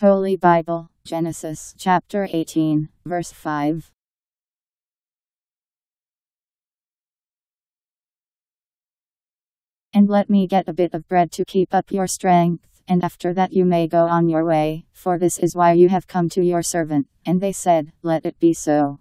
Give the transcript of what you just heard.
Holy Bible, Genesis chapter 18, verse 5. And let me get a bit of bread to keep up your strength, and after that you may go on your way, for this is why you have come to your servant. And they said, Let it be so.